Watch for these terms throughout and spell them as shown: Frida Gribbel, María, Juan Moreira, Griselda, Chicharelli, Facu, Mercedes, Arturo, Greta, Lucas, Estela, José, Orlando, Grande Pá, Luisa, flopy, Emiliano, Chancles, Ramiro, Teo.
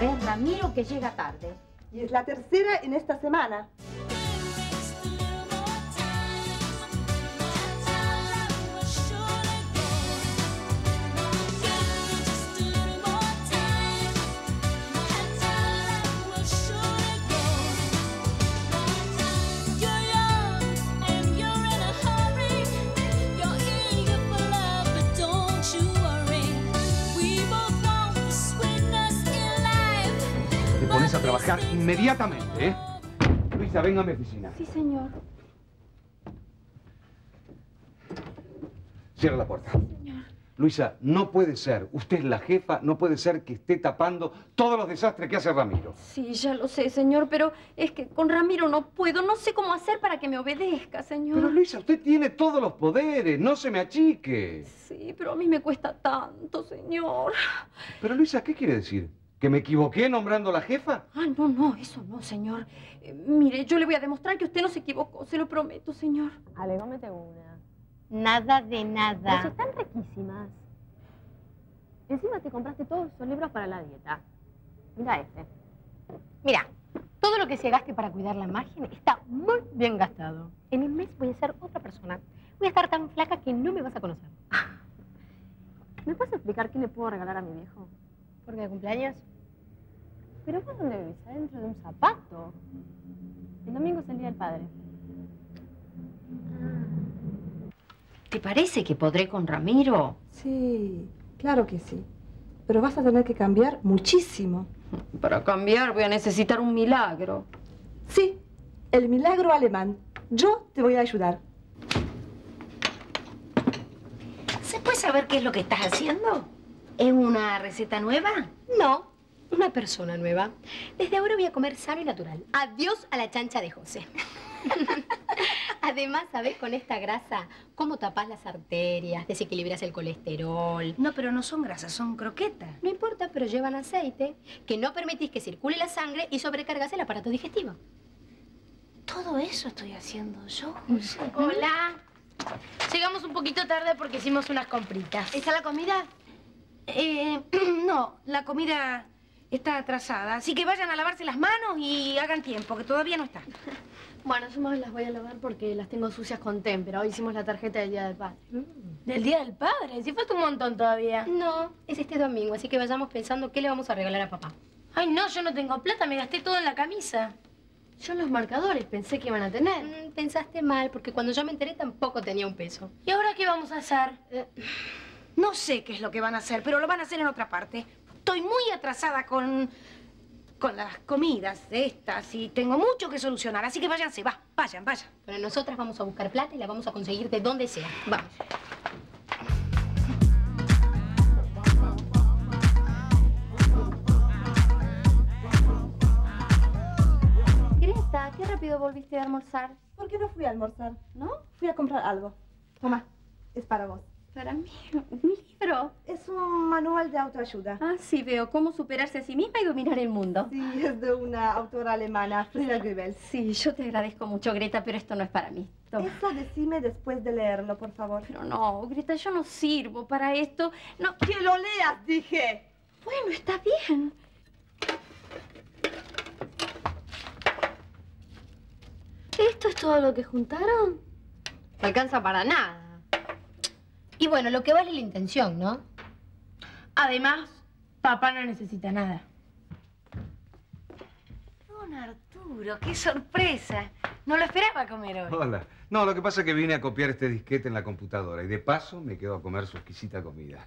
vez Ramiro que llega tarde. Y es la tercera en esta semana. A trabajar inmediatamente, ¿eh? Luisa, venga a mi oficina. Sí, señor. Cierra la puerta. Sí, señor. Luisa, no puede ser. Usted es la jefa, no puede ser que esté tapando todos los desastres que hace Ramiro. Sí, ya lo sé, señor, pero es que con Ramiro no puedo. No sé cómo hacer para que me obedezca, señor. Pero, Luisa, usted tiene todos los poderes. No se me achique. Sí, pero a mí me cuesta tanto, señor. Pero, Luisa, ¿qué quiere decir? ¿Que me equivoqué nombrando la jefa? Ah, no, no, eso no, señor. Mire, yo le voy a demostrar que usted no se equivocó, se lo prometo, señor. Ale, cómete una. Nada de nada. Pero están riquísimas. Encima te compraste todos esos libros para la dieta. Mira este. Mira, todo lo que se gaste para cuidar la imagen está muy bien gastado. En un mes voy a ser otra persona. Voy a estar tan flaca que no me vas a conocer. ¿Me puedes explicar qué le puedo regalar a mi viejo? ¿Porque de cumpleaños? ¿Pero vos dónde vivís? ¿Adentro de un zapato? El domingo es el Día del Padre. ¿Te parece que podré con Ramiro? Sí, claro que sí. Pero vas a tener que cambiar muchísimo. Para cambiar voy a necesitar un milagro. Sí, el milagro alemán. Yo te voy a ayudar. ¿Se puede saber qué es lo que estás haciendo? ¿Es una receta nueva? No, una persona nueva. Desde ahora voy a comer sano y natural. Adiós a la chancha de José. Además, ¿sabés? Con esta grasa, ¿cómo tapás las arterias? Desequilibras el colesterol. No, pero no son grasas, son croquetas. No importa, pero llevan aceite, que no permitís que circule la sangre y sobrecargas el aparato digestivo. Todo eso estoy haciendo yo, José. Hola. Llegamos un poquito tarde porque hicimos unas compritas. ¿Está la comida? No, la comida está atrasada. Así que vayan a lavarse las manos y hagan tiempo, que todavía no está. Bueno, yo más las voy a lavar porque las tengo sucias con témpera. Hoy hicimos la tarjeta del Día del Padre. ¿Del Día del Padre? Sí, falta un montón todavía. No, es este domingo, así que vayamos pensando qué le vamos a regalar a papá. Ay, no, yo no tengo plata, me gasté todo en la camisa. Yo en los marcadores pensé que iban a tener. Pensaste mal, porque cuando yo me enteré tampoco tenía un peso. ¿Y ahora qué vamos a hacer? No sé qué es lo que van a hacer, pero lo van a hacer en otra parte. Estoy muy atrasada con las comidas estas y tengo mucho que solucionar. Así que váyanse, vayan. Pero nosotras vamos a buscar plata y la vamos a conseguir de donde sea. Vamos. Greta, qué rápido volviste a almorzar. ¿Por qué no fui a almorzar? ¿No? Fui a comprar algo. Toma, es para vos. Para mí, un libro. Es un manual de autoayuda. Ah, sí, veo. Cómo superarse a sí misma y dominar el mundo. Sí, es de una autora alemana, Frida Gribbel. Sí, yo te agradezco mucho, Greta, pero esto no es para mí. Toma. Eso decime después de leerlo, por favor. Pero no, Greta, yo no sirvo para esto. No, que lo leas, dije. Bueno, está bien. ¿Esto es todo lo que juntaron? No alcanza para nada. Y bueno, lo que vale la intención, ¿no? Además, papá no necesita nada. Don Arturo, qué sorpresa. No lo esperaba comer hoy. Hola. No, lo que pasa es que vine a copiar este disquete en la computadora y de paso me quedo a comer su exquisita comida.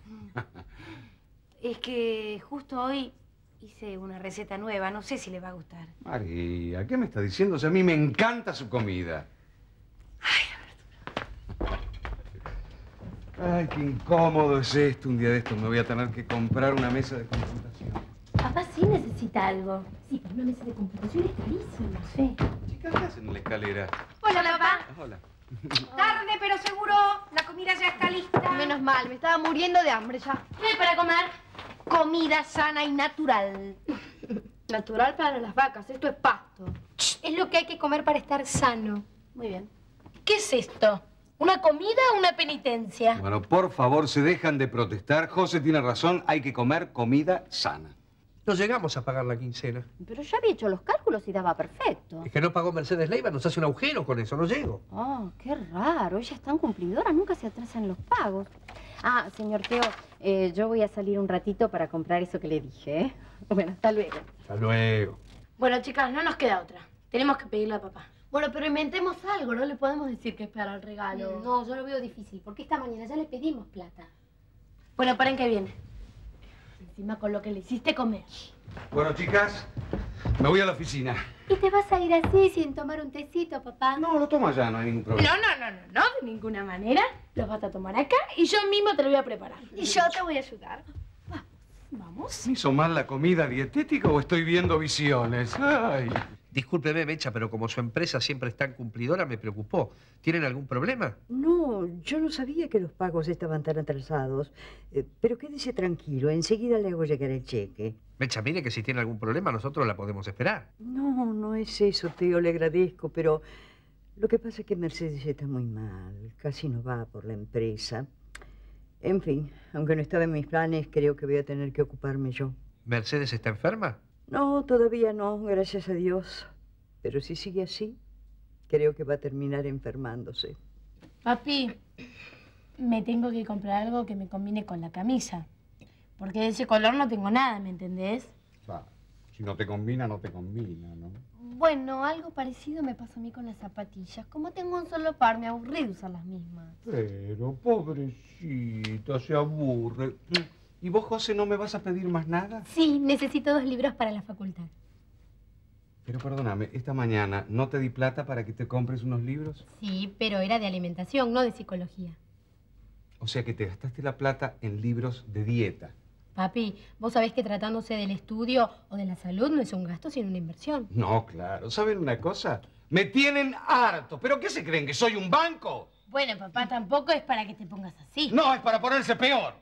Es que justo hoy hice una receta nueva. No sé si le va a gustar. María, ¿qué me está diciendo? O sea, a mí me encanta su comida. Ay, ay, qué incómodo es esto. Un día de estos me voy a tener que comprar una mesa de computación. Papá sí necesita algo. Sí, pero una mesa de computación es carísima. Sí. Chicas, ¿qué hacen en la escalera? Hola, papá. Hola. Tarde, pero seguro. La comida ya está lista. Menos mal, me estaba muriendo de hambre ya. ¿Qué hay para comer? Comida sana y natural. Natural para las vacas. Esto es pasto. Es lo que hay que comer para estar sano. Muy bien. ¿Qué es esto? ¿Una comida o una penitencia? Bueno, por favor, se dejan de protestar. José tiene razón, hay que comer comida sana. No llegamos a pagar la quincena. Pero ya había hecho los cálculos y daba perfecto. Es que no pagó Mercedes Leiva, nos hace un agujero con eso, no llego. Oh, qué raro, ella es tan cumplidora, nunca se atrasan los pagos. Ah, señor Teo, yo voy a salir un ratito para comprar eso que le dije, ¿eh? Bueno, hasta luego. Hasta luego. Bueno, chicas, no nos queda otra. Tenemos que pedirle a papá. Bueno, pero inventemos algo, no le podemos decir que esperar el regalo. No, yo lo veo difícil, porque esta mañana ya le pedimos plata. Bueno, paren que viene. Encima con lo que le hiciste comer. Bueno, chicas, me voy a la oficina. ¿Y te vas a ir así sin tomar un tecito, papá? No, lo tomo allá, no hay ningún problema. No, de ninguna manera. Los vas a tomar acá y yo mismo te lo voy a preparar. Y yo te voy a ayudar. Vamos. ¿Me hizo mal la comida dietética o estoy viendo visiones? Ay. Discúlpeme, Mecha, pero como su empresa siempre es tan cumplidora, me preocupó. ¿Tienen algún problema? No, yo no sabía que los pagos estaban tan atrasados. Pero quédese tranquilo, enseguida le hago llegar el cheque. Mecha, mire que si tiene algún problema, nosotros la podemos esperar. No, no es eso, Teo, le agradezco, pero... Lo que pasa es que Mercedes está muy mal, casi no va por la empresa. En fin, aunque no estaba en mis planes, creo que voy a tener que ocuparme yo. ¿Mercedes está enferma? No, todavía no, gracias a Dios. Pero si sigue así, creo que va a terminar enfermándose. Papi, me tengo que comprar algo que me combine con la camisa. Porque de ese color no tengo nada, ¿me entendés? Claro, si no te combina, no te combina, ¿no? Bueno, algo parecido me pasó a mí con las zapatillas. Como tengo un solo par, me aburrí de usar las mismas. Pero, pobrecita, se aburre... ¿Y vos, José, no me vas a pedir más nada? Sí, necesito 2 libros para la facultad. Pero perdóname, esta mañana no te di plata para que te compres unos libros. Sí, pero era de alimentación, no de psicología. O sea que te gastaste la plata en libros de dieta. Papi, vos sabés que tratándose del estudio o de la salud no es un gasto sino una inversión. No, claro. ¿Saben una cosa? Me tienen harto. ¿Pero qué se creen, que soy un banco? Bueno, papá, tampoco es para que te pongas así. No, es para ponerse peor.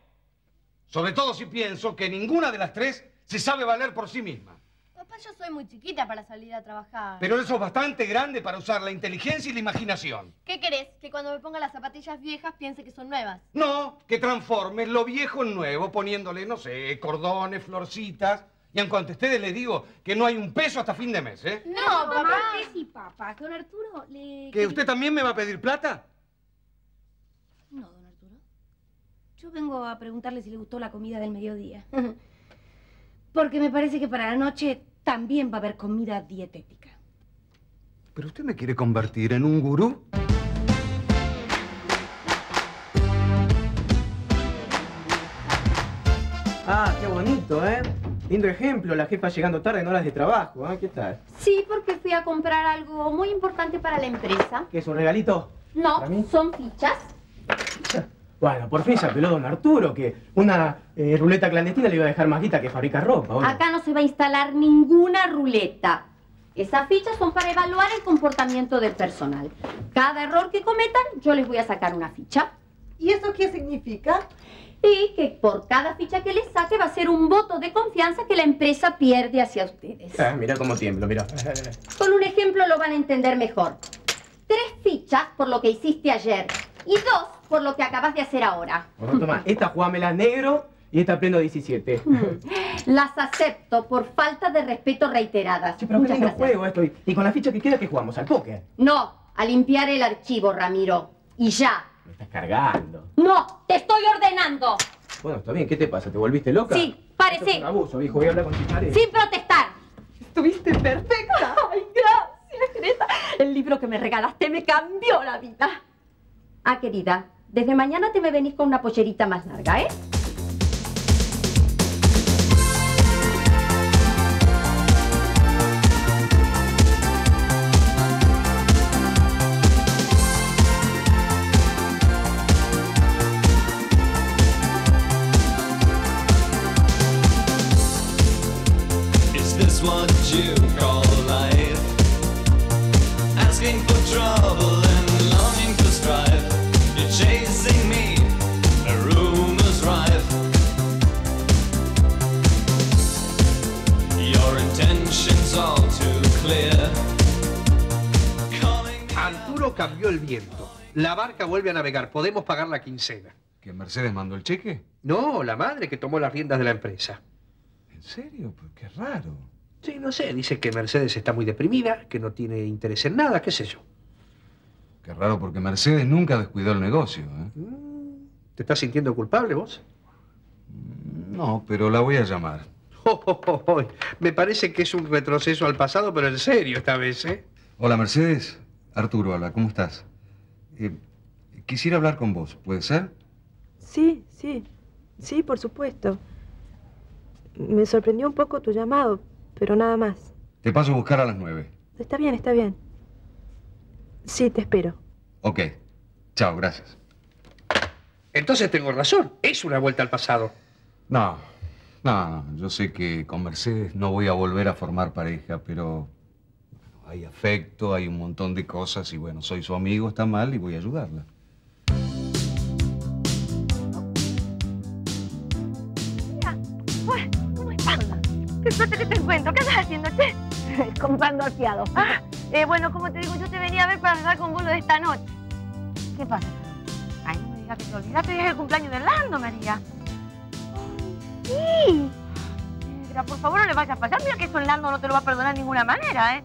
Sobre todo si pienso que ninguna de las tres se sabe valer por sí misma. Papá, yo soy muy chiquita para salir a trabajar. Pero eso es bastante grande para usar la inteligencia y la imaginación. ¿Qué querés? ¿Que cuando me ponga las zapatillas viejas piense que son nuevas? No, que transforme lo viejo en nuevo poniéndole, no sé, cordones, florcitas. Y en cuanto a ustedes les digo que no hay un peso hasta fin de mes, ¿eh? No, papá. ¿Qué sí, papá? Don Arturo le... ¿Que usted también me va a pedir plata? Yo vengo a preguntarle si le gustó la comida del mediodía. Porque me parece que para la noche también va a haber comida dietética. ¿Pero usted me quiere convertir en un gurú? Ah, qué bonito, ¿eh? Lindo ejemplo, la jefa llegando tarde en horas de trabajo, ¿eh? ¿Qué tal? Sí, porque fui a comprar algo muy importante para la empresa. ¿Qué es, un regalito? No, son fichas. Bueno, por fin se apeló don Arturo, que una ruleta clandestina le iba a dejar más guita que fabrica ropa, ¿no? Acá no se va a instalar ninguna ruleta. Esas fichas son para evaluar el comportamiento del personal. Cada error que cometan, yo les voy a sacar una ficha. ¿Y eso qué significa? Y que por cada ficha que les saque va a ser un voto de confianza que la empresa pierde hacia ustedes. Ah, mira cómo tiemblo, mira. Con un ejemplo lo van a entender mejor. 3 fichas por lo que hiciste ayer y 2... por lo que acabas de hacer ahora. Bueno, toma, esta jugámela negro y esta pleno 17. Las acepto por falta de respeto reiteradas. Sí, pero qué lindo juego esto. Y con la ficha que queda, ¿qué jugamos? ¿Al póker? No, a limpiar el archivo, Ramiro. Y ya. Me estás cargando. No, te estoy ordenando. Bueno, está bien, ¿qué te pasa? ¿Te volviste loca? Sí, parece. Esto es un abuso, viejo. Voy a hablar con Chicharelli. Sin protestar. Estuviste perfecta. Ay, gracias, Greta. El libro que me regalaste me cambió la vida. Ah, querida. Desde mañana te me venís con una pollerita más larga, ¿eh? Is this what you call life? Asking for trouble and longing for strife. You're chasing me, a rumor's rife. Your intention's all too clear. Arturo cambió el viento. La barca vuelve a navegar. Podemos pagar la quincena. ¿Que Mercedes mandó el cheque? No, la madre que tomó las riendas de la empresa. ¿En serio? Pues qué raro. Sí, no sé. Dice que Mercedes está muy deprimida, que no tiene interés en nada, qué sé yo. Qué raro, porque Mercedes nunca descuidó el negocio, ¿eh? ¿Te estás sintiendo culpable vos? No, pero la voy a llamar. Me parece que es un retroceso al pasado, pero en serio esta vez, ¿eh? Hola, Mercedes. Arturo habla, ¿cómo estás? Quisiera hablar con vos, ¿puede ser? Sí, sí. Sí, por supuesto. Me sorprendió un poco tu llamado, pero nada más. Te paso a buscar a las 9. Está bien, está bien. Sí, te espero. Ok. Chao, gracias. Entonces tengo razón. Es una vuelta al pasado. No, no, no. Yo sé que con Mercedes no voy a volver a formar pareja, pero... bueno, hay afecto, hay un montón de cosas y bueno, soy su amigo, está mal y voy a ayudarla. Mira, ¿cómo estás? Qué suerte que te encuentro. ¿Qué estás haciendo, che? Comprando afiado. Ah, bueno, como te digo, yo te venía a ver para hablar con vos lo de esta noche. ¿Qué pasa? Ay, no me digas que te olvidaste, es el cumpleaños de Orlando, María. Sí. Pero por favor no le vayas a fallar, mira que eso Orlando no te lo va a perdonar de ninguna manera, ¿eh?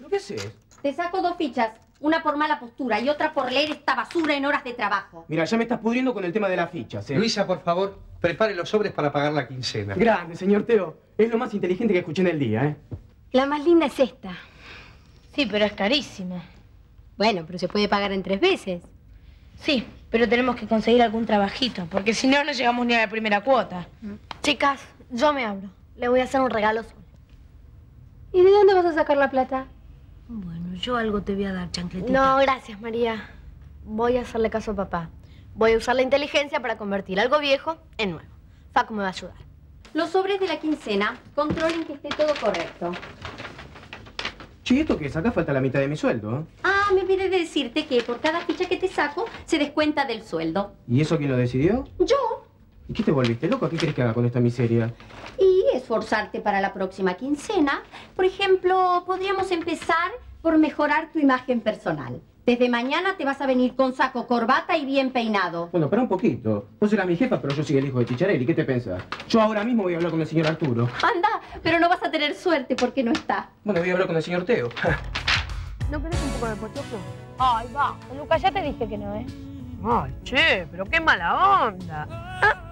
¿Lo que haces? Te saco 2 fichas, una por mala postura y otra por leer esta basura en horas de trabajo. Mira, ya me estás pudriendo con el tema de las fichas, ¿eh? Luisa, por favor, prepare los sobres para pagar la quincena. Grande, señor Teo. Es lo más inteligente que escuché en el día, ¿eh? La más linda es esta. Sí, pero es carísima. Bueno, pero se puede pagar en 3 veces. Sí, pero tenemos que conseguir algún trabajito, porque si no, no llegamos ni a la primera cuota. Chicas, yo me abro. Le voy a hacer un regalo solo. ¿Y de dónde vas a sacar la plata? Bueno, yo algo te voy a dar, chancletita. No, gracias, María. Voy a hacerle caso a papá. Voy a usar la inteligencia para convertir algo viejo en nuevo. Facu me va a ayudar. Los sobres de la quincena, controlen que esté todo correcto. Che, ¿esto qué es? Acá falta la mitad de mi sueldo, ¿eh? Ah, me olvidé de decirte que por cada ficha que te saco, se descuenta del sueldo. ¿Y eso quién lo decidió? Yo. ¿Y qué te volviste loco? ¿Qué querés que haga con esta miseria? Y esforzarte para la próxima quincena. Por ejemplo, podríamos empezar por mejorar tu imagen personal. Desde mañana te vas a venir con saco, corbata y bien peinado. Bueno, para un poquito. Vos eras mi jefa, pero yo soy el hijo de Chicharelli. ¿Qué te pensás? Yo ahora mismo voy a hablar con el señor Arturo. Anda, pero no vas a tener suerte porque no está. Bueno, voy a hablar con el señor Teo. ¿No querés un poco de pochoclo? Ay, va. Lucas, ya te dije que no, ¿eh? Ay, che, pero qué mala onda. ¿Ah?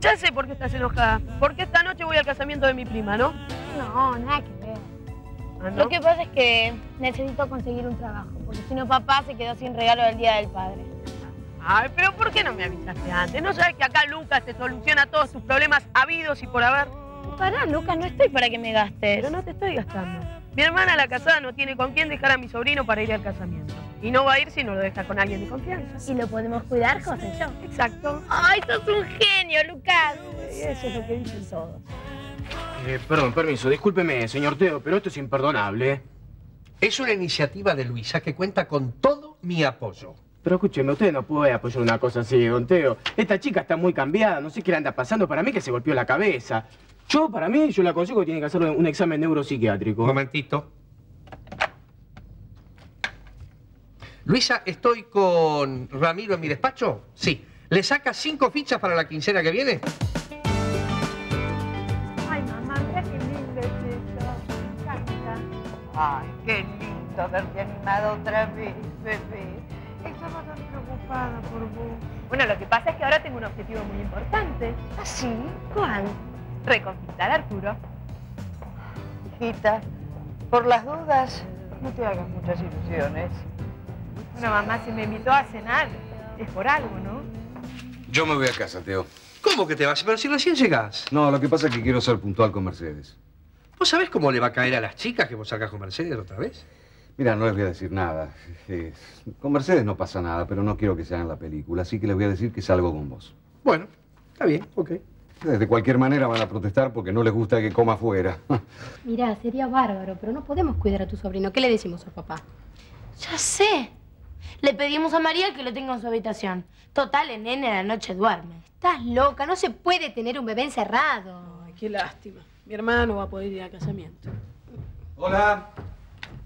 Ya sé por qué estás enojada. Porque esta noche voy al casamiento de mi prima, ¿no? No, nada que ver. ¿Ah, no? Lo que pasa es que necesito conseguir un trabajo, porque si no papá se quedó sin regalo del Día del Padre. Ay, pero ¿por qué no me avisaste antes? ¿No sabes que acá Lucas te soluciona todos tus problemas habidos y por haber? Pará, Lucas, no estoy para que me gastes. Pero no te estoy gastando. Mi hermana la casada no tiene con quién dejar a mi sobrino para ir al casamiento. Y no va a ir si no lo deja con alguien de confianza. Y lo podemos cuidar, José y yo. Exacto. Ay, sos un genio, Lucas. Eso es lo que dicen todos. Perdón, permiso, discúlpeme, señor Teo, pero esto es imperdonable. Es una iniciativa de Luisa que cuenta con todo mi apoyo. Pero escúcheme, usted no puede apoyar una cosa así, don Teo. Esta chica está muy cambiada, no sé qué le anda pasando, para mí que se golpeó la cabeza. Yo le aconsejo que tiene que hacer un examen neuropsiquiátrico. Un momentito. Luisa, ¿estoy con Ramiro en mi despacho? Sí. ¿Le saca 5 fichas para la quincena que viene? Ay, qué lindo verte animada otra vez, bebé. Estaba tan preocupada por vos. Bueno, lo que pasa es que ahora tengo un objetivo muy importante. ¿Ah, sí? ¿Cuál? Reconquistar a Arturo. Hijita, por las dudas, no te hagas muchas ilusiones. Bueno, mamá, si me invitó a cenar, es por algo, ¿no? Yo me voy a casa, Teo. ¿Cómo que te vas? Pero si recién llegás. No, lo que pasa es que quiero ser puntual con Mercedes. ¿Vos sabés cómo le va a caer a las chicas que vos sacás con Mercedes otra vez? Mira, no les voy a decir nada. Con Mercedes no pasa nada, pero no quiero que se hagan la película. Así que les voy a decir que salgo con vos. Bueno, está bien, ok. De cualquier manera van a protestar porque no les gusta que coma afuera. Mirá, sería bárbaro, pero no podemos cuidar a tu sobrino. ¿Qué le decimos al papá? Ya sé. Le pedimos a María que lo tenga en su habitación. Total, el nene a la noche duerme. Estás loca, no se puede tener un bebé encerrado. Ay, qué lástima. Mi hermano va a poder ir al casamiento. Hola.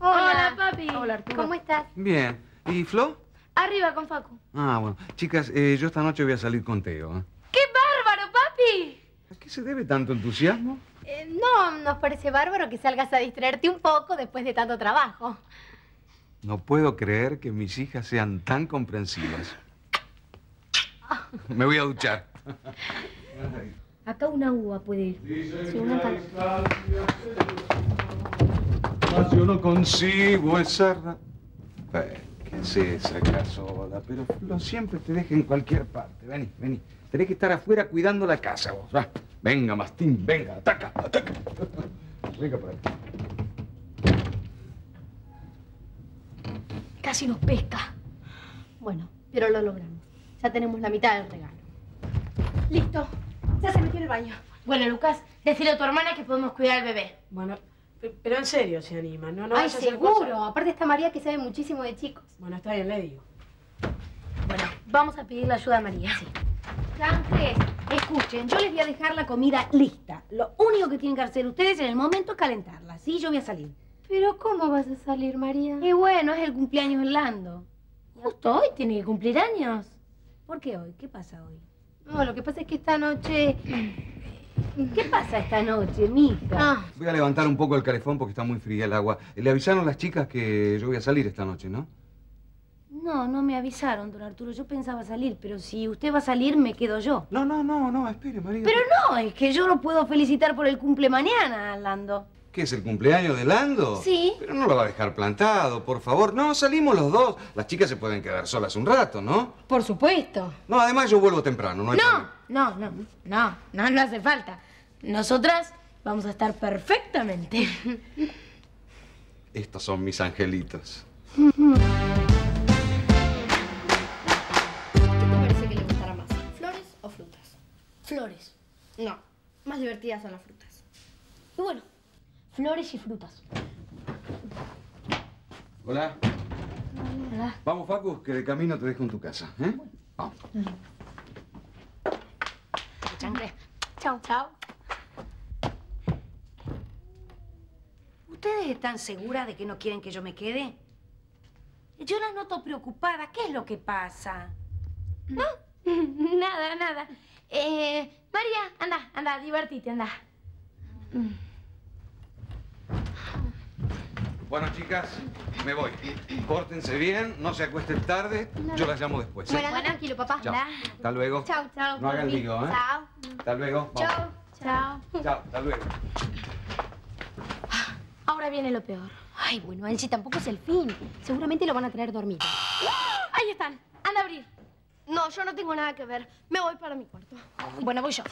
Hola, papi. Hola, Arturo. ¿Cómo estás? Bien. ¿Y Flo? Arriba con Facu. Ah, bueno. Chicas, yo esta noche voy a salir con Teo. ¡Qué bárbaro, papi! ¿A qué se debe tanto entusiasmo? No, nos parece bárbaro que salgas a distraerte un poco después de tanto trabajo. No puedo creer que mis hijas sean tan comprensivas. Me voy a duchar. Acá una uva puede ir. Dicen sí, una parte. Más yo no consigo esa... ¿Qué es esa casola? Pero Flo siempre te deja en cualquier parte. Vení, vení. Tenés que estar afuera cuidando la casa vos. Va. Venga, Mastín, venga. Ataca, ataca. Venga por aquí. Casi nos pesca. Bueno, pero lo logramos. Ya tenemos la mitad del regalo. Listo. Ya se metió en el baño. Bueno, Lucas, decile a tu hermana que podemos cuidar al bebé. Bueno, pero en serio se anima, ¿no? No. Ay, seguro. Aparte está María que sabe muchísimo de chicos. Bueno, está bien, le digo. Bueno, vamos a pedirle ayuda a María. Sí. Antes, escuchen, yo les voy a dejar la comida lista. Lo único que tienen que hacer ustedes en el momento es calentarla, ¿sí? Yo voy a salir. ¿Pero cómo vas a salir, María? Y bueno, es el cumpleaños de Orlando. Justo hoy tiene que cumplir años. ¿Por qué hoy? ¿Qué pasa hoy? No, lo que pasa es que esta noche... ¿Qué pasa esta noche, mija? Ah. Voy a levantar un poco el calefón porque está muy fría el agua. Le avisaron las chicas que yo voy a salir esta noche, ¿no? No, no me avisaron, don Arturo. Yo pensaba salir, pero si usted va a salir, me quedo yo. No, no, no, no, espere, María. Pero no, es que yo lo puedo felicitar por el cumple mañana, Lando. ¿Qué es, el cumpleaños de Lando? Sí. Pero no lo va a dejar plantado, por favor. No, salimos los dos. Las chicas se pueden quedar solas un rato, ¿no? Por supuesto. No, además yo vuelvo temprano, no hay problema. No, no, no, no, no hace falta. Nosotras vamos a estar perfectamente. Estos son mis angelitos. ¿Qué te parece que le gustará más? ¿Flores o frutas? Flores. No, más divertidas son las frutas. Y bueno... Flores y frutas. Hola. Hola. Vamos, Facu, que de camino te dejo en tu casa, ¿eh? Vamos. Chao, chao. ¿Ustedes están seguras de que no quieren que yo me quede? Yo las noto preocupadas. ¿Qué es lo que pasa? ¿No? Nada, nada. María, anda, anda, divertite, anda. Bueno, chicas, me voy. Pórtense bien, no se acuesten tarde. No. Yo las llamo después. Bueno, tranquilo, papá. Chao. Hasta luego. Chao, chao. No hagan lío, ¿eh? Chao. Hasta luego. Chao. Chao. Chao, hasta luego. Ahora viene lo peor. Ay, bueno, Angie, tampoco es el fin. Seguramente lo van a tener dormido. Ahí están. Anda a abrir. No, yo no tengo nada que ver. Me voy para mi cuarto. Bueno, voy yo.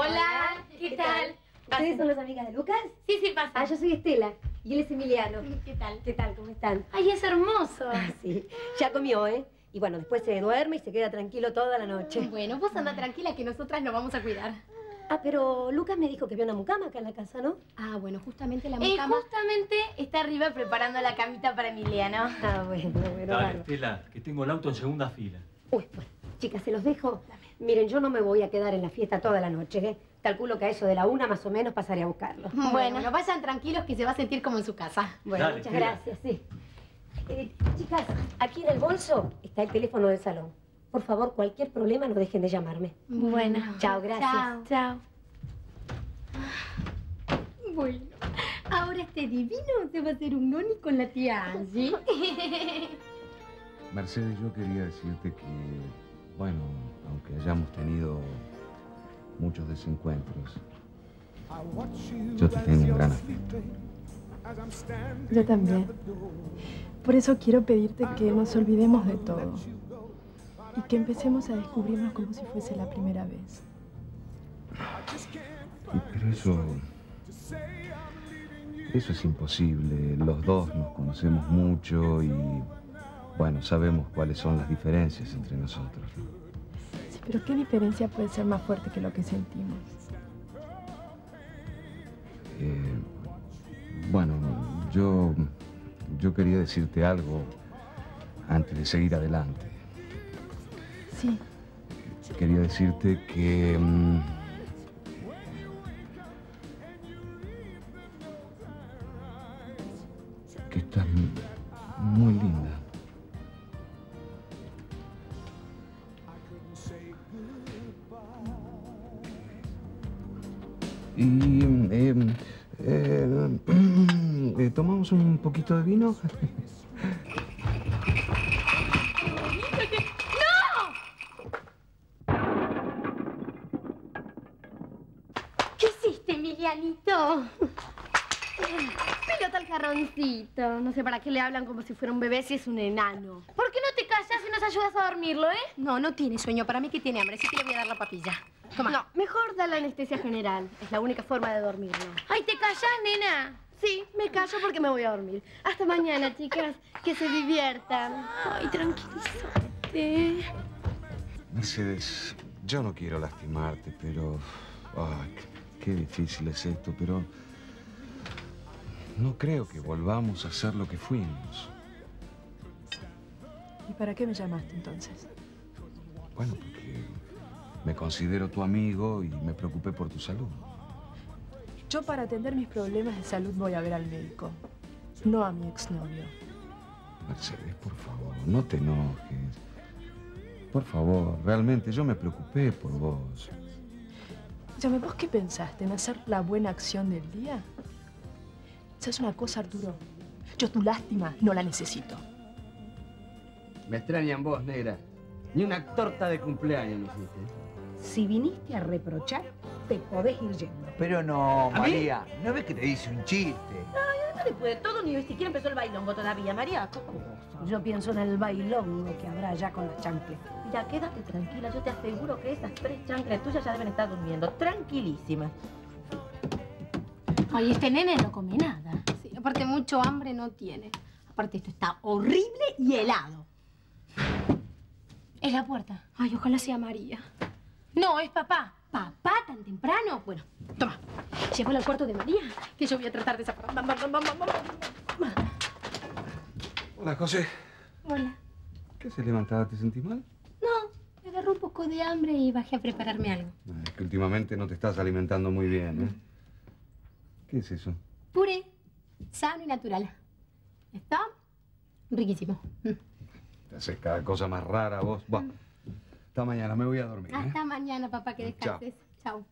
Hola, ¿qué tal? ¿Ustedes son las amigas de Lucas? Sí, sí, pasa. Ah, yo soy Estela y él es Emiliano. ¿Qué tal? ¿Qué tal? ¿Cómo están? ¡Ay, es hermoso! Ah, sí, ya comió, ¿eh? Y bueno, después se duerme y se queda tranquilo toda la noche. Bueno, vos anda tranquila que nosotras nos vamos a cuidar. Ah, pero Lucas me dijo que había una mucama acá en la casa, ¿no? Ah, bueno, justamente la mucama... justamente está arriba preparando la camita para Emiliano. Ah, bueno. Dale, bueno. Estela, que tengo el auto en segunda fila. Uy, bueno. Chicas, se los dejo. Miren, yo no me voy a quedar en la fiesta toda la noche, ¿eh? Calculo que a eso de la 1 más o menos pasaré a buscarlo. Bueno, vayan tranquilos que se va a sentir como en su casa. Bueno, dale, muchas gracias, sí. Chicas, aquí en el bolso está el teléfono del salón. Por favor, cualquier problema no dejen de llamarme. Bueno. Chao, gracias. Chao. Chao. Bueno, ahora este divino se va a hacer un noni con la tía Angie. Mercedes, yo quería decirte que... Bueno, aunque hayamos tenido muchos desencuentros, yo te tengo un gran afecto. Yo también. Por eso quiero pedirte que nos olvidemos de todo y que empecemos a descubrirnos como si fuese la primera vez. Pero eso es imposible. Los dos nos conocemos mucho y... Bueno, sabemos cuáles son las diferencias entre nosotros, ¿no? Sí, pero ¿qué diferencia puede ser más fuerte que lo que sentimos? Bueno, yo quería decirte algo antes de seguir adelante. Sí. Quería decirte que... que estás muy linda. Y tomamos un poquito de vino. Pelota al jarroncito. No sé para qué le hablan como si fuera un bebé si es un enano. ¿Por qué no te callas y nos ayudas a dormirlo, eh? No, no tiene sueño. Para mí que tiene hambre. Así que le voy a dar la papilla. Toma. No, mejor da la anestesia general. Es la única forma de dormirlo. Ay, ¿te callas, nena? Sí, me callo porque me voy a dormir. Hasta mañana, chicas. Que se diviertan. Ay, tranquilízate. Mercedes, yo no quiero lastimarte, pero... Ay, qué difícil es esto, pero... No creo que volvamos a ser lo que fuimos. ¿Y para qué me llamaste entonces? Bueno, porque me considero tu amigo y me preocupé por tu salud. Yo para atender mis problemas de salud voy a ver al médico, no a mi exnovio. Mercedes, por favor, no te enojes. Por favor, realmente yo me preocupé por vos. Llame, ¿vos qué pensaste? ¿En hacer la buena acción del día? ¿Sabes una cosa, Arturo? Yo tu lástima no la necesito. Me extrañan vos, negra. Ni una torta de cumpleaños no hiciste. Si viniste a reprochar, te podés ir yendo. Pero no, María. ¿A mí? ¿No ves que te hice un chiste? Ay, no después de todo, ni siquiera empezó el bailongo todavía, María. Yo pienso en el bailongo que habrá ya con las chanclas. Mira, quédate tranquila. Yo te aseguro que esas tres chanclas tuyas ya deben estar durmiendo. Tranquilísimas. Ay, este nene no come nada. Sí, aparte mucho hambre no tiene. Aparte esto está horrible y helado. Es la puerta. Ay, ojalá sea María. No, es papá. ¿Papá tan temprano? Bueno, toma. Llévalo al cuarto de María, que yo voy a tratar de sacar. Hola, José. Hola. ¿Qué se levantaba? ¿Te sentís mal? No, me agarró un poco de hambre y bajé a prepararme algo. Es que últimamente no te estás alimentando muy bien, ¿eh? ¿Qué es eso? Puré, sano y natural. Está riquísimo. Te haces cada cosa más rara vos. Bueno, hasta mañana, me voy a dormir. Hasta mañana, papá, que descanses. Chao.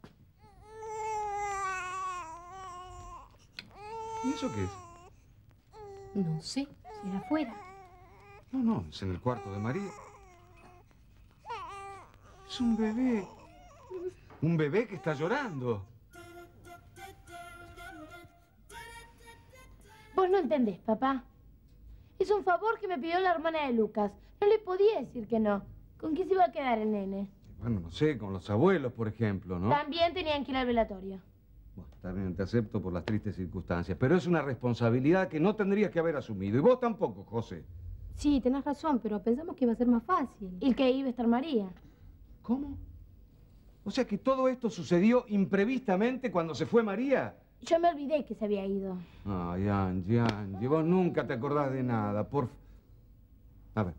¿Y eso qué es? No sé, será afuera. No, no, es en el cuarto de María. Es un bebé. Un bebé que está llorando. Vos no entendés, papá. Es un favor que me pidió la hermana de Lucas. No le podía decir que no. ¿Con quién se iba a quedar el nene? Bueno, no sé, con los abuelos, por ejemplo, ¿no? También tenían que ir al velatorio. Bueno, está bien, te acepto por las tristes circunstancias, pero es una responsabilidad que no tendrías que haber asumido. Y vos tampoco, José. Sí, tenés razón, pero pensamos que iba a ser más fácil. Y que iba a estar María. ¿Cómo? O sea que todo esto sucedió imprevistamente cuando se fue María. Yo me olvidé que se había ido. Ay, Angie, Angie, vos nunca te acordás de nada, por... A ver,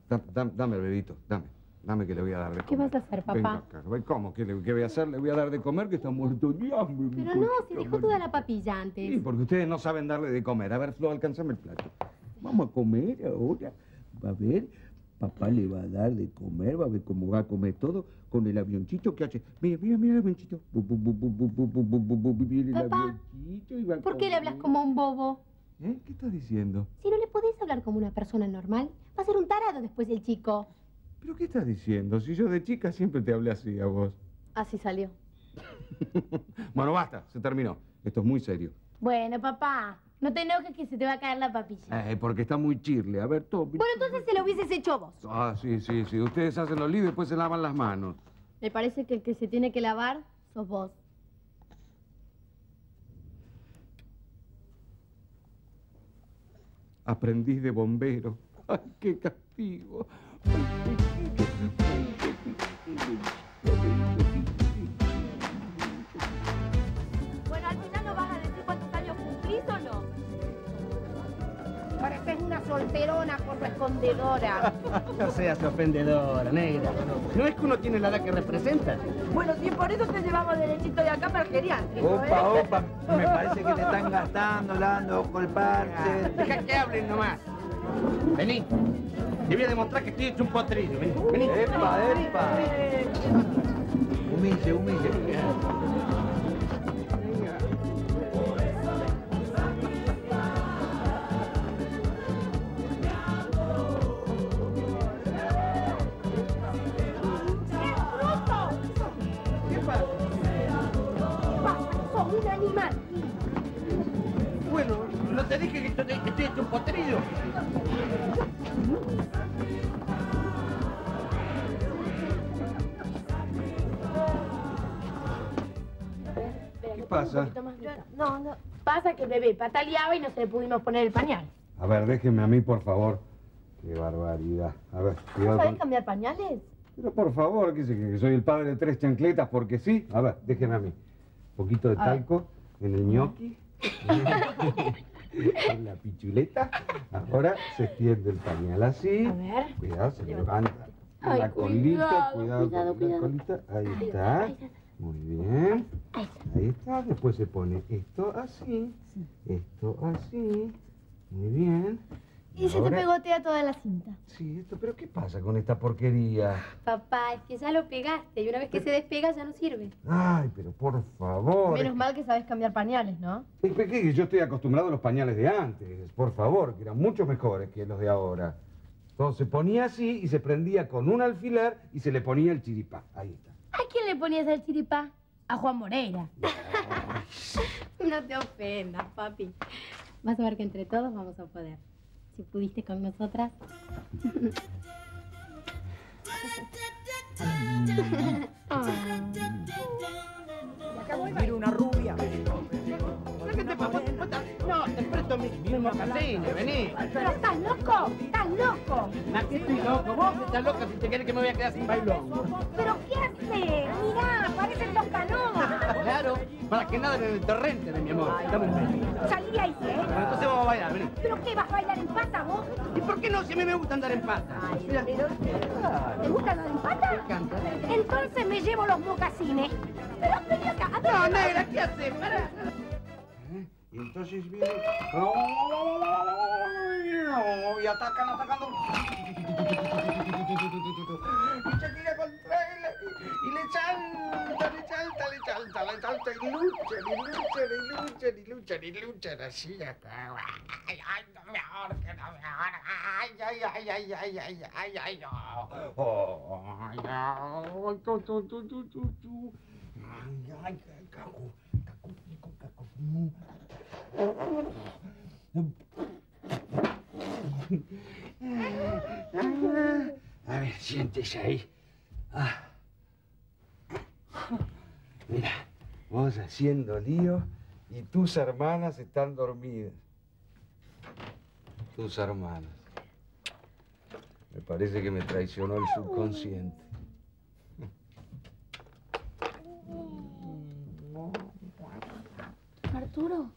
dame el bebito, dame que le voy a dar de comer. ¿Qué vas a hacer, papá? Venga, ¿cómo? ¿Qué voy a hacer? Le voy a dar de comer que está muerto. Pero no, se dejó toda la papilla antes. Sí, porque ustedes no saben darle de comer. A ver, Flo, alcánzame el plato. Vamos a comer ahora. Va a ver, papá le va a dar de comer, va a ver cómo va a comer todo. Con el avioncito que hace. Mira, mira, mira el avioncito. Papá, ¿por qué le hablas como un bobo? ¿Eh? ¿Qué estás diciendo? Si no le podés hablar como una persona normal, va a ser un tarado después el chico. ¿Pero qué estás diciendo? Si yo de chica siempre te hablé así a vos. Así salió. Bueno, basta, se terminó. Esto es muy serio. Bueno, papá, no te enojes que se te va a caer la papilla. Porque está muy chirle. A ver, todo. Bueno, entonces se lo hubieses hecho vos. Ah, sí, sí, sí. Ustedes hacen los líos y después se lavan las manos. Me parece que el que se tiene que lavar sos vos. Aprendiz de bombero. ¡Ay, qué castigo! Bueno, al final no vas a decir cuántos años cumplís o no. Pareces una solterona correspondedora. No seas ofendedora, negra. No es que uno tiene la edad que representa. Bueno, si por eso te llevamos derechito de acá para el geriátrico, ¿eh? Opa, me parece que te están gastando, Lando, con el parche. Deja que hablen nomás. Vení. Te voy a demostrar que estoy hecho un potrillo. Vení, vení. Epa, epa. Humille, humille. Te dije que estoy hecho un potrillo. ¿Qué pasa? No, no. Pasa que el bebé pataleaba y no se le pudimos poner el pañal. A ver, déjeme a mí, por favor. Qué barbaridad. A ver, cuidado. ¿Sabés cambiar pañales? Pero por favor, que soy el padre de 3 chancletas, porque sí. A ver, déjeme a mí. Un poquito de talco en el ñoqui. Con la pichuleta, ahora se extiende el pañal así. A ver. Cuidado, se levanta. Ay, la colita, cuidado con la colita. Ahí está. Muy bien. Ahí está. Después se pone esto así. Sí. Esto así. Muy bien. Y se te pegotea toda la cinta. Sí, esto, pero ¿qué pasa con esta porquería? Papá, es que ya lo pegaste y una vez que se despega ya no sirve. Ay, pero por favor. Menos mal que sabes cambiar pañales, ¿no? Es que yo estoy acostumbrado a los pañales de antes, por favor, que eran mucho mejores que los de ahora. Entonces se ponía así y se prendía con un alfiler y se le ponía el chiripá. Ahí está. ¿A quién le ponías el chiripá? A Juan Moreira. No te ofendas, papi. Vas a ver que entre todos vamos a poder. Si pudiste con nosotras. Mira una rubia. No, te presto mi mocasines, vení. Pero estás loco, estás loco. ¿A qué estoy loco? Vos estás loca si te querés que me voy a quedar sin bailón. Pero ¿qué haces? Mirá, parecen dos canoas. Claro, para que naden en el torrente de mi amor. Salí de ahí, ¿eh? Bueno, entonces vamos a bailar, vení. ¿Pero qué? ¿Vas a bailar en pata vos? ¿Y por qué no? Si a mí me gusta andar en pata. Mira. ¿Te gusta andar en pata? Me encanta. Entonces me llevo los mocasines. Pero vení acá. No, negra, ¿qué haces? Pará. Y entonces viene... ¡Oh! Y atacan, atacando. Y se tira contra él. Y le salta. Y luchan. Así acá. Ay, no me ahorquen, no me ahorquen. Ay. Ay, tú. Ay, cacu. A ver, siéntese ahí. Mira, vos haciendo lío y tus hermanas están dormidas. Tus hermanas. Me parece que me traicionó el subconsciente. Arturo.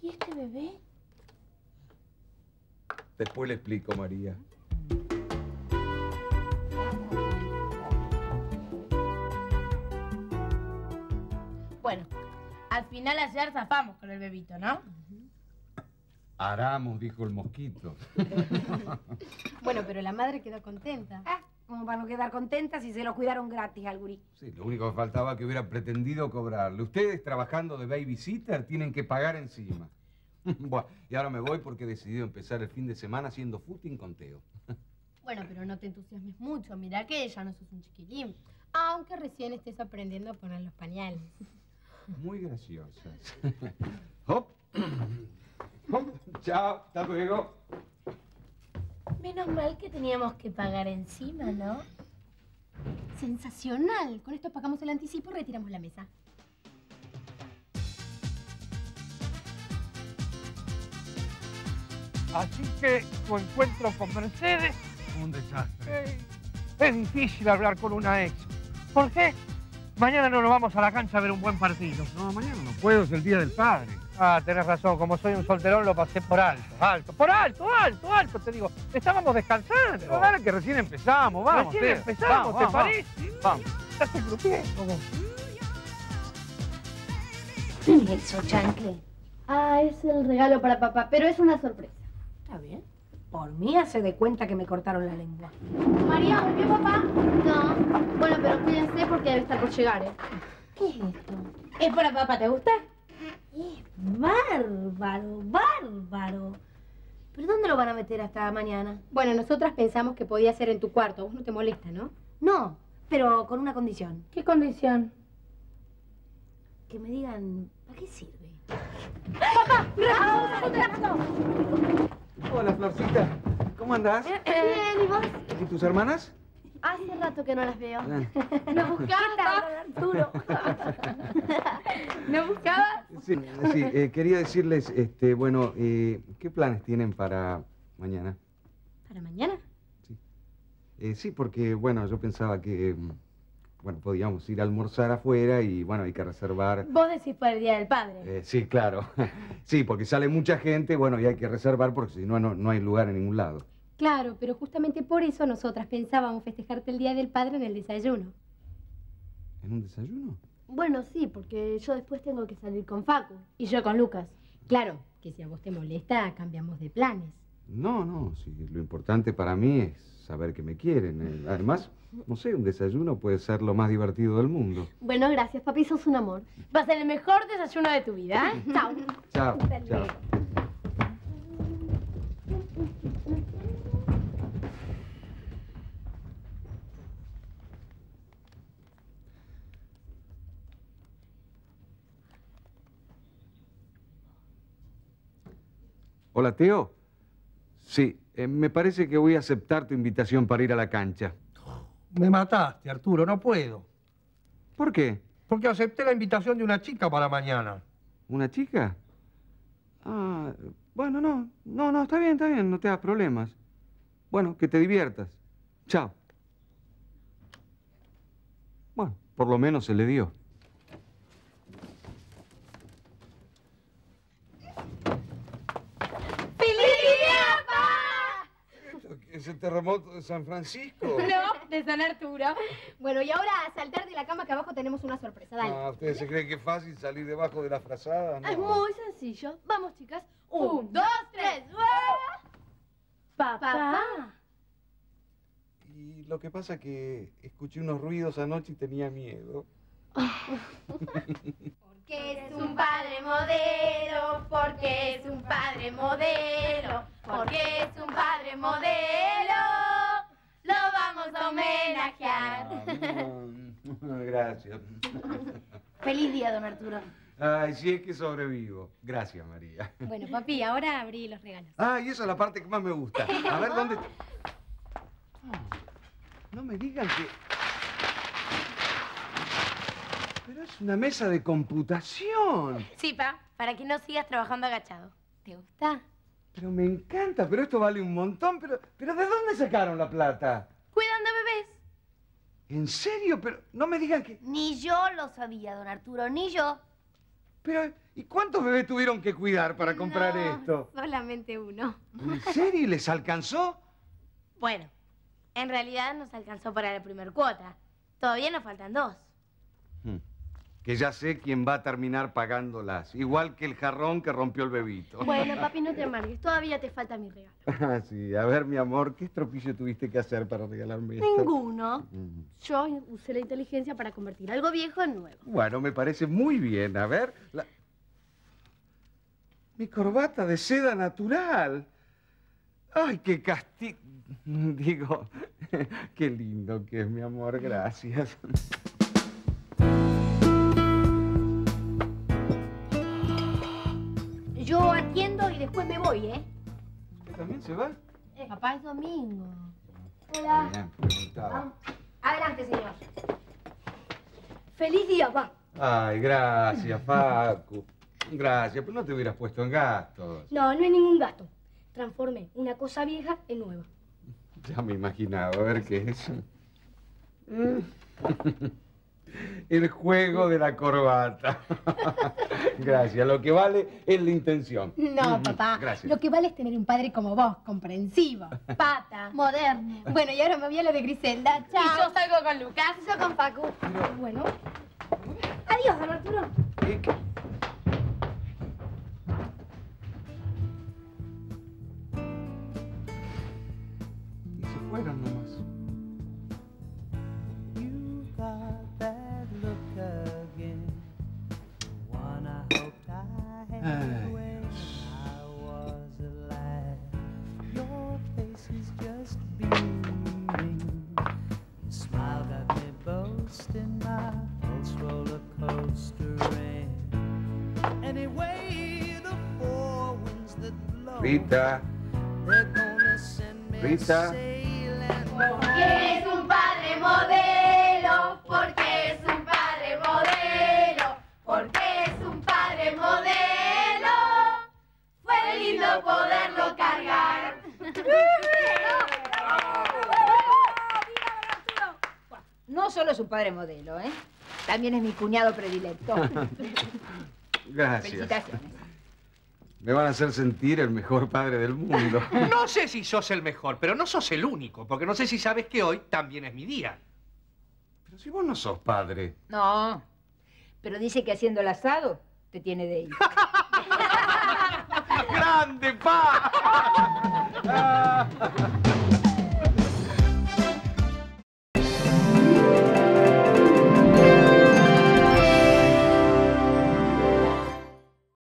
¿Y este bebé? Después le explico, María. Bueno, al final ayer zafamos con el bebito, ¿no? Aramos, dijo el mosquito. Bueno, pero la madre quedó contenta. Ah, como para no quedar contenta si se lo cuidaron gratis al gurí. Sí, lo único que faltaba que hubieran pretendido cobrarle. Ustedes, trabajando de babysitter, tienen que pagar encima. Bueno, y ahora me voy porque he decidido empezar el fin de semana haciendo footing con Teo. Bueno, pero no te entusiasmes mucho. Mira que ya no sos un chiquilín. Aunque recién estés aprendiendo a poner los pañales. Muy graciosas. Hop. Chao, hasta luego. Menos mal que teníamos que pagar encima, ¿no? Sensacional. Con esto pagamos el anticipo y retiramos la mesa. Así que tu encuentro con Mercedes... un desastre. Es difícil hablar con una ex. ¿Por qué? Mañana no nos vamos a la cancha a ver un buen partido. No, mañana no puedo, es el Día del Padre. Ah, tenés razón, como soy un solterón lo pasé por alto, te digo. Estábamos descansando. Pero ahora que recién empezamos, vamos. Recién empezamos, ¿te parece? Vamos. ¿Estás el crupié? Eso, chancle. Ah, es el regalo para papá, pero es una sorpresa. Está bien. Por mí hace de cuenta que me cortaron la lengua. María, ¿volvió papá? No. Bueno, pero cuídense porque debe estar por llegar, ¿eh? ¿Qué es esto? Es para papá, ¿te gusta? Es bárbaro, bárbaro. ¿Pero dónde lo van a meter hasta mañana? Bueno, nosotras pensamos que podía ser en tu cuarto. Vos no te molesta, ¿no? No, pero con una condición. ¿Qué condición? Que me digan, ¿para qué sirve? ¡Papá! ¡Rápido! Hola, Florcita. ¿Cómo andás? Bien, ¿y vos? ¿Y tus hermanas? Hace rato que no las veo. ¿Nos buscabas, Arturo? ¿Nos buscabas? Sí, sí. Quería decirles, bueno, ¿qué planes tienen para mañana? ¿Para mañana? Sí. Sí, porque, bueno, yo pensaba que... bueno, podíamos ir a almorzar afuera y, bueno, hay que reservar... ¿Vos decís para el Día del Padre? Sí, claro. Sí, porque sale mucha gente, bueno, y hay que reservar porque si no, no hay lugar en ningún lado. Claro, pero justamente por eso nosotras pensábamos festejarte el Día del Padre en el desayuno. ¿En un desayuno? Bueno, sí, porque yo después tengo que salir con Facu. Y yo con Lucas. Claro, que si a vos te molesta, cambiamos de planes. No, no, sí, lo importante para mí es saber que me quieren. Además... no sé, un desayuno puede ser lo más divertido del mundo. Bueno, gracias, papi, sos un amor. Va a ser el mejor desayuno de tu vida, ¿eh? Chao. Chao, chao. Hola, Teo. Sí, me parece que voy a aceptar tu invitación para ir a la cancha. Me mataste, Arturo, no puedo. ¿Por qué? Porque acepté la invitación de una chica para mañana. ¿Una chica? Ah, bueno, no, está bien, no te hagas problemas. Bueno, que te diviertas. Chao. Bueno, por lo menos se le dio. ¿Es el terremoto de San Francisco? No, de San Arturo. Bueno, y ahora a saltar de la cama que abajo tenemos una sorpresa, dale. Ah, ¿ustedes se creen que es fácil salir debajo de la frazada? No. Es muy sencillo. Vamos, chicas. 1, 2, 3, ¡uah! Papá. Y lo que pasa es que escuché unos ruidos anoche y tenía miedo. Porque es un padre modelo, porque es un padre modelo, porque es un padre modelo, lo vamos a homenajear. Ah, gracias. Feliz día, don Arturo. Ay, sí, es que sobrevivo. Gracias, María. Bueno, papi, ahora abrí los regalos. Ah, y esa es la parte que más me gusta. A ver, ¿dónde...? No me digan que... pero es una mesa de computación. Sí, pa, para que no sigas trabajando agachado. ¿Te gusta? Pero me encanta, pero esto vale un montón. Pero ¿de dónde sacaron la plata? Cuidando bebés. ¿En serio? Pero no me digan que... Ni yo lo sabía, don Arturo, ni yo. Pero, ¿y cuántos bebés tuvieron que cuidar para comprar esto? Solamente uno. ¿En serio? ¿Y les alcanzó? Bueno, en realidad nos alcanzó para la primera cuota. Todavía nos faltan 2. Que ya sé quién va a terminar pagándolas. Igual que el jarrón que rompió el bebito. Bueno, papi, no te amargues. Todavía te falta mi regalo. Ah, sí. A ver, mi amor, ¿qué estropillo tuviste que hacer para regalarme esto? Ninguno. Yo usé la inteligencia para convertir algo viejo en nuevo. Bueno, me parece muy bien. A ver... mi corbata de seda natural. Ay, qué castigo. Digo, qué lindo que es, mi amor. Gracias. Yo atiendo y después me voy, ¿eh? ¿Usted también se va? Papá, es domingo. Hola. Bien, preguntaba. Adelante, señor. Feliz día, papá. Ay, gracias, Facu. Gracias, pero no te hubieras puesto en gastos. No, no hay ningún gasto. Transformé una cosa vieja en nueva. Ya me imaginaba, a ver qué es. El juego de la corbata. Gracias. Lo que vale es la intención. No, papá. Gracias. Lo que vale es tener un padre como vos, comprensivo, pata, moderno. Bueno, y ahora me voy a lo de Griselda. Chao. Y yo salgo con Lucas, yo con Facu. Pero... Bueno. Adiós, don Arturo. ¿Qué? Y se fueron nomás. Rita. Rita. Porque es un padre modelo, porque es un padre modelo, porque es un padre modelo. Fue lindo poderlo cargar. No solo es un padre modelo, ¿eh? También es mi cuñado predilecto. Gracias. Felicitaciones. Me van a hacer sentir el mejor padre del mundo. No sé si sos el mejor, pero no sos el único, porque no sé si sabes que hoy también es mi día. Pero si vos no sos padre. No, pero dice que haciendo el asado te tiene de ir. ¡Grande, pa!